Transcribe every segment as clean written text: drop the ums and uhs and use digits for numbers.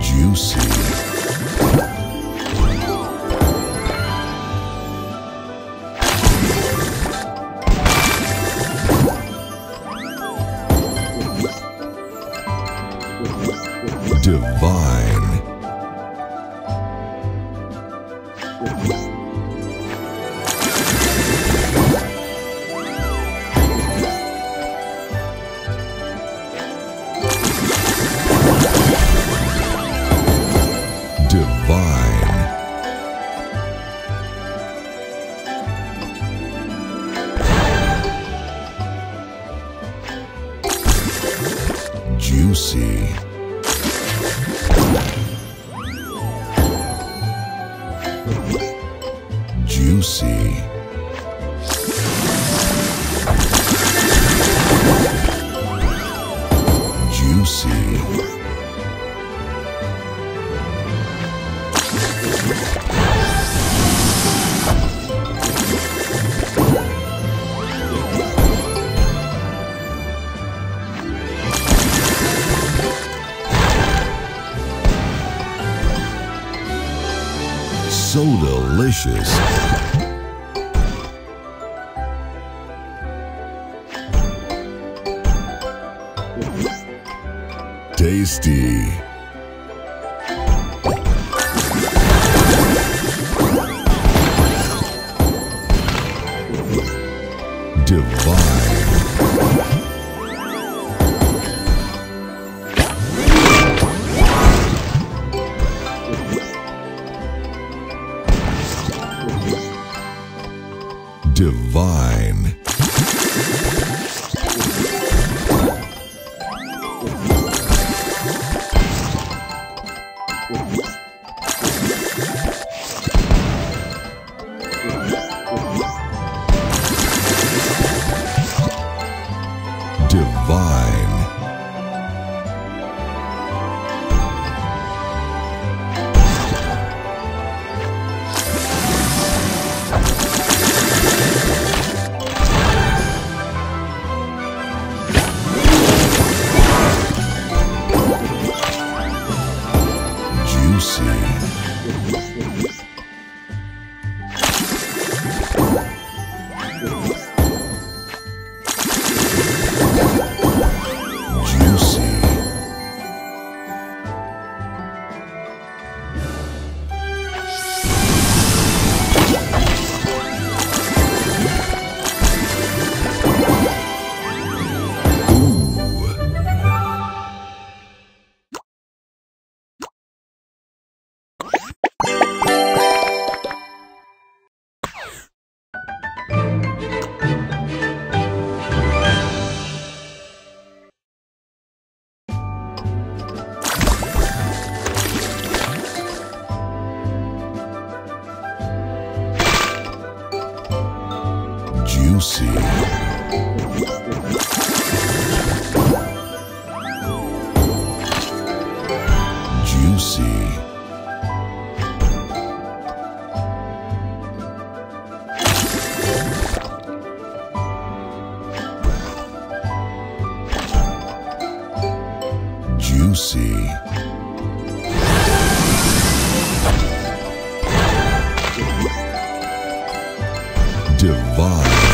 Juicy. Divine. Juicy. Juicy. Juicy. So delicious. Tasty. Divine. Divine. Divine. Juicy. Juicy. Juicy. Divine. Divine.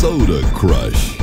Soda Crush.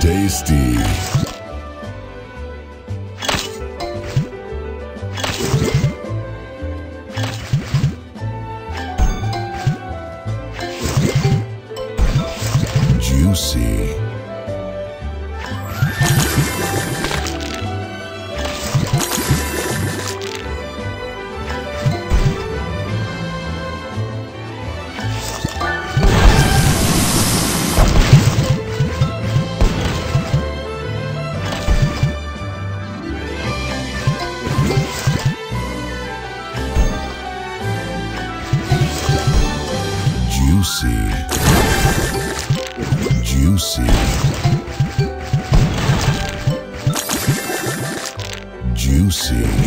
Tasty. Tasty. Juicy. Juicy. Juicy.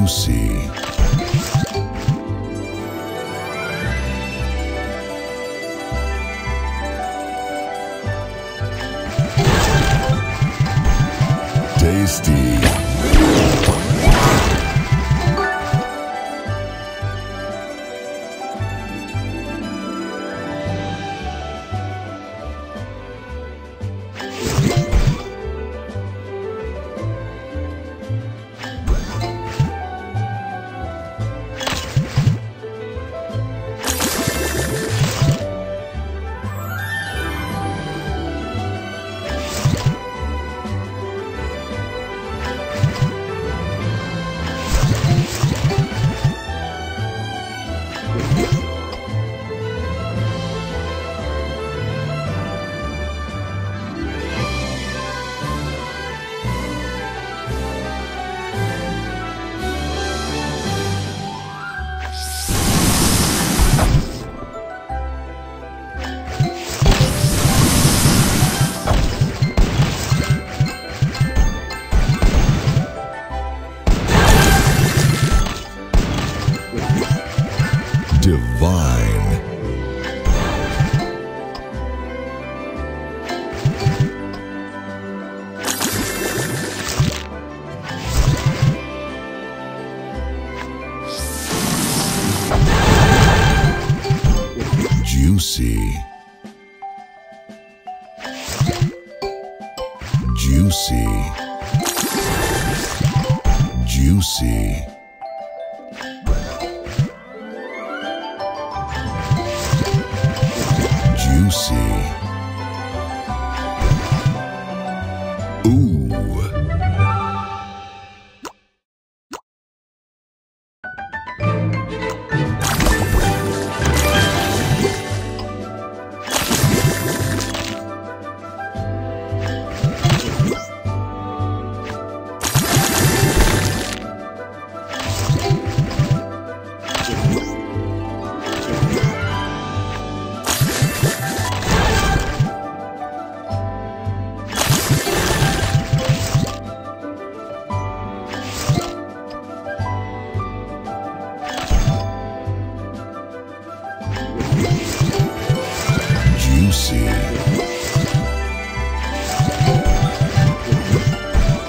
you see. Tasty. Divine. Juicy. Juicy. Juicy.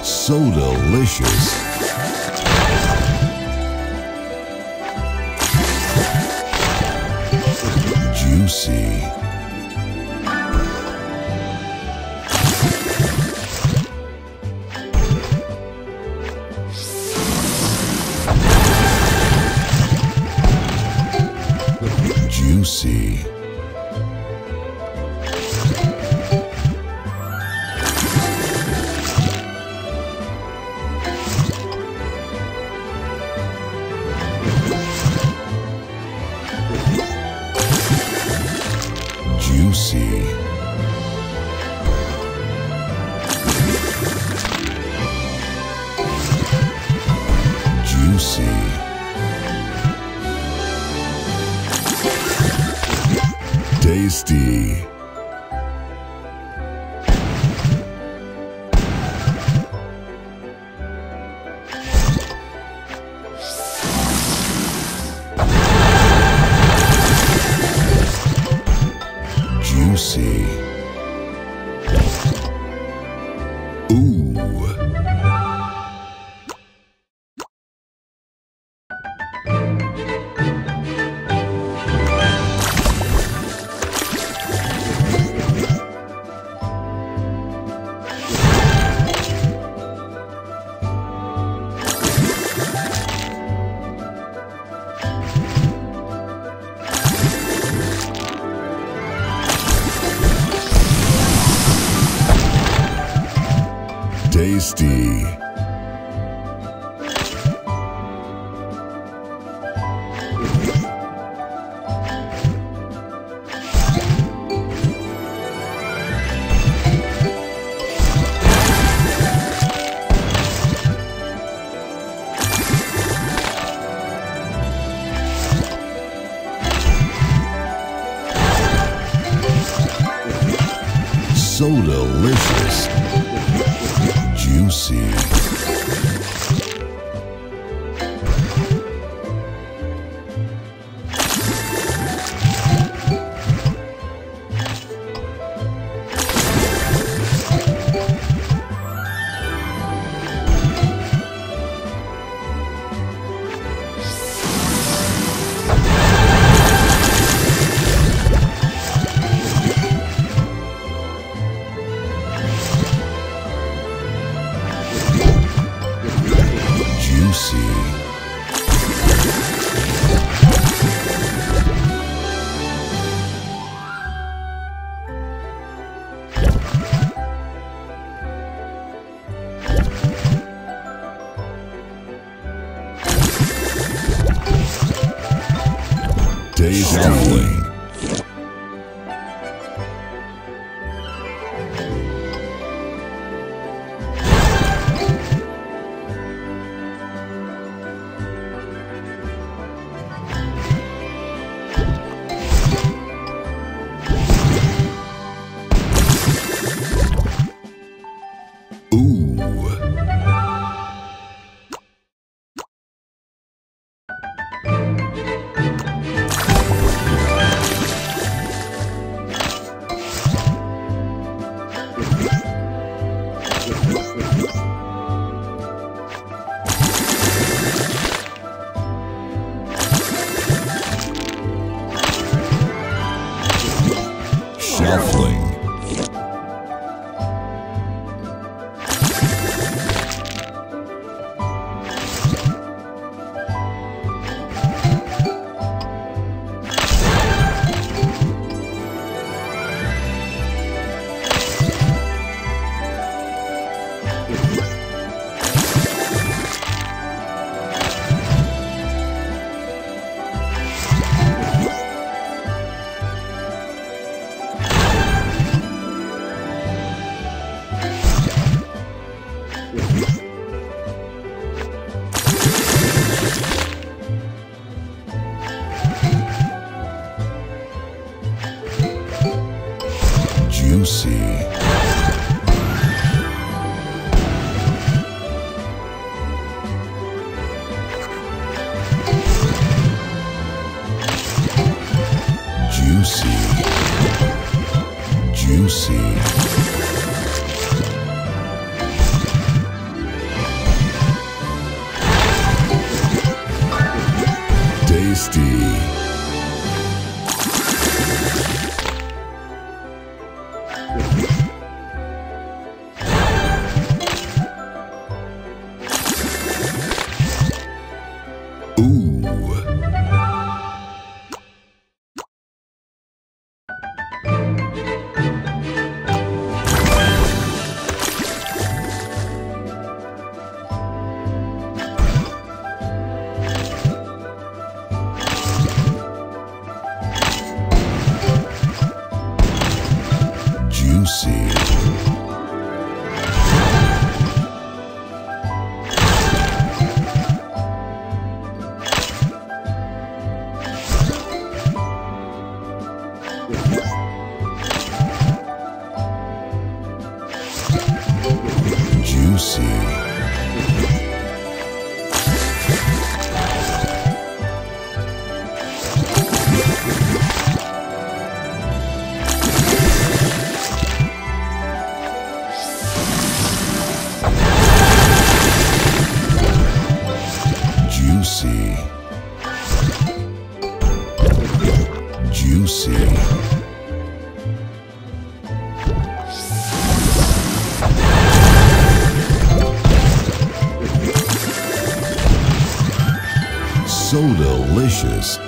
So delicious. Juicy. Juicy. Juicy. Juicy. Tasty. Tasty. So delicious. Juicy. days only. Shuffling. Juicy. So delicious.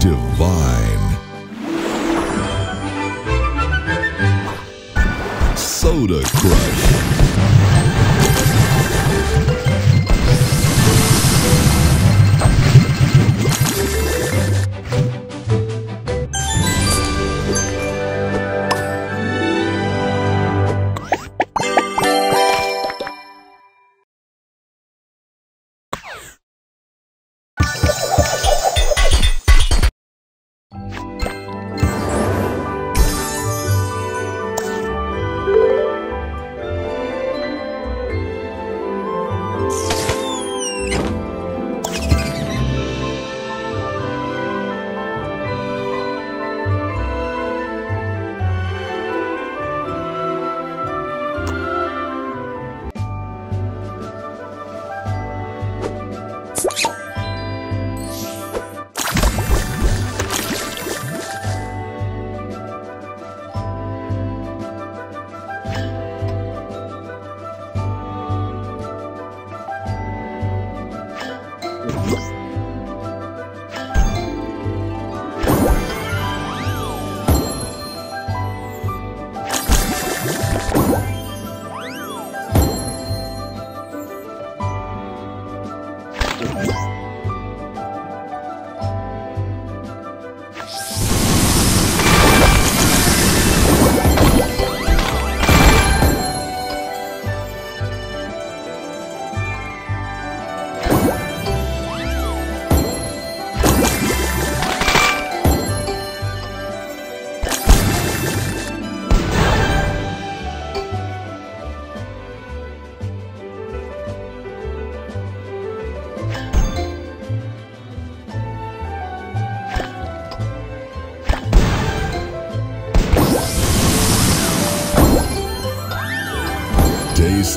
Divine. Soda Crush.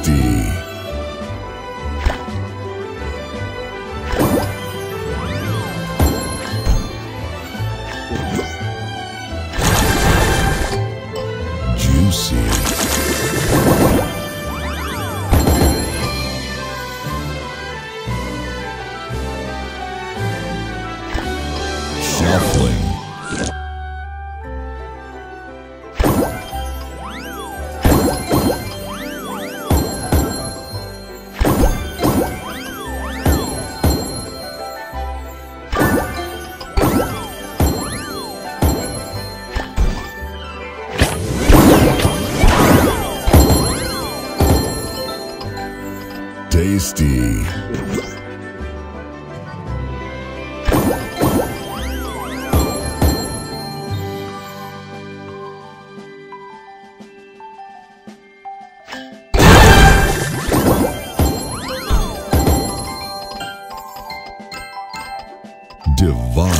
tasty. Shuffling. Tasty. Divine.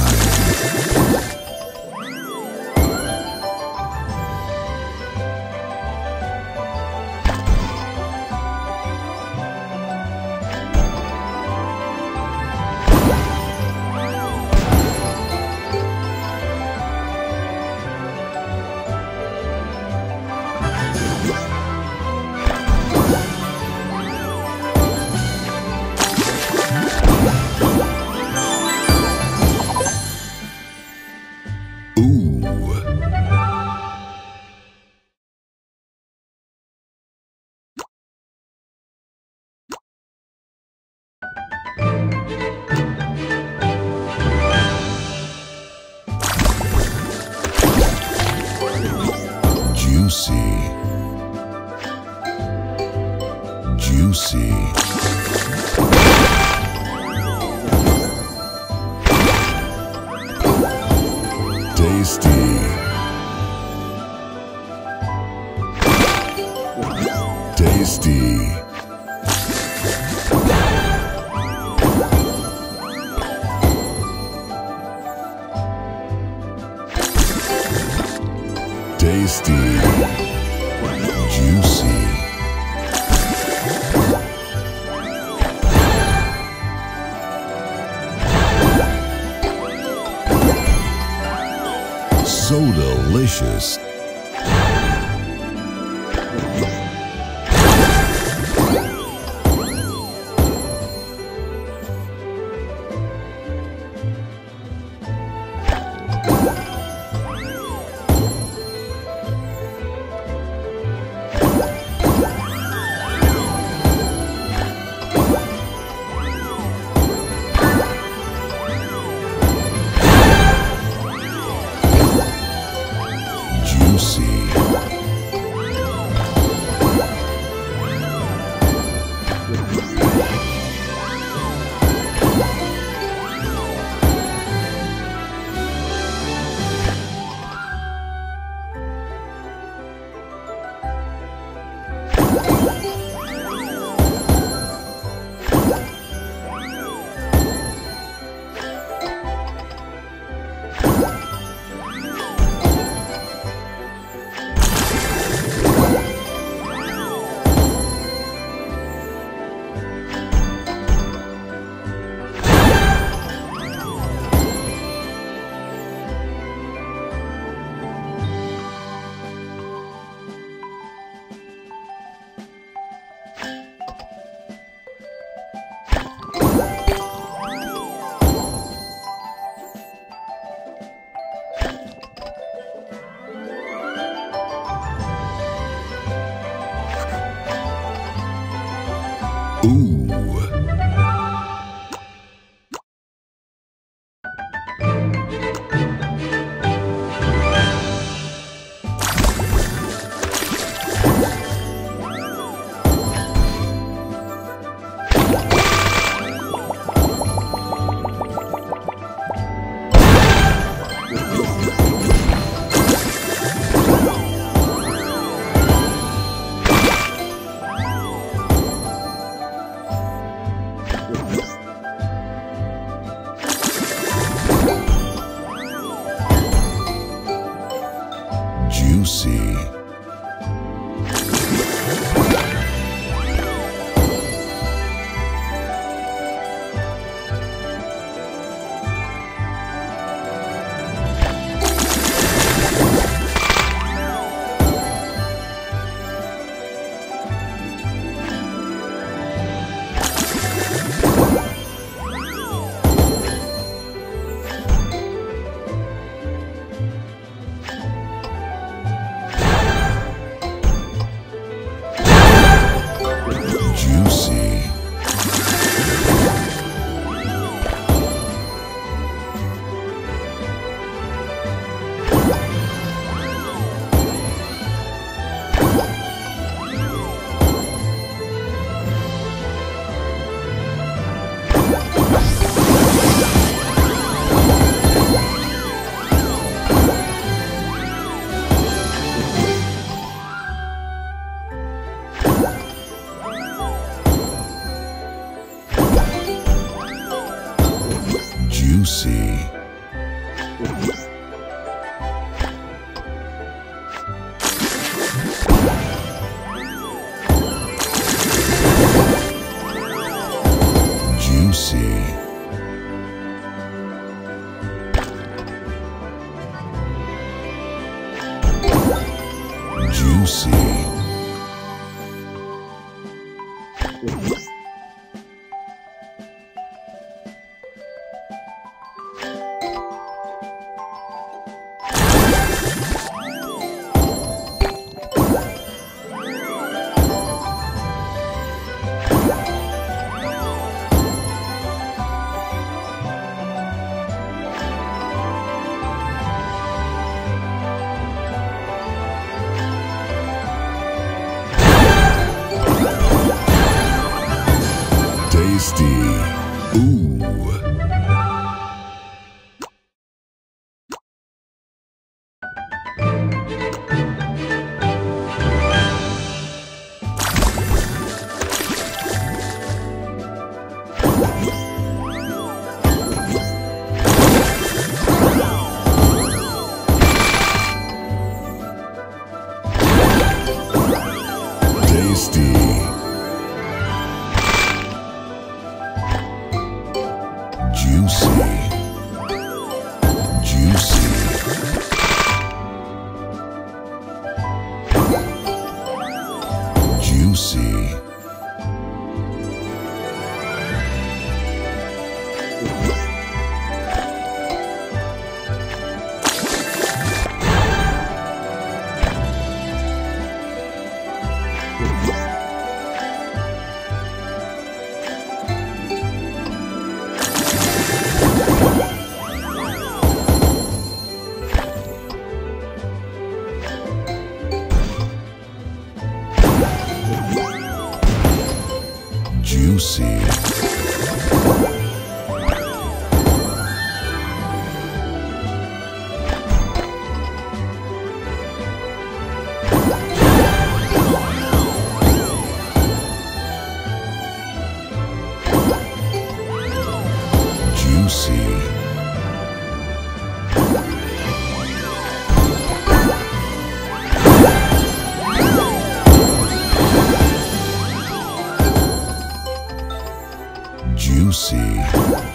Juicy. Tasty. Tasty. Tasty. Juicy. So delicious. see. Juicy. Juicy. Juicy.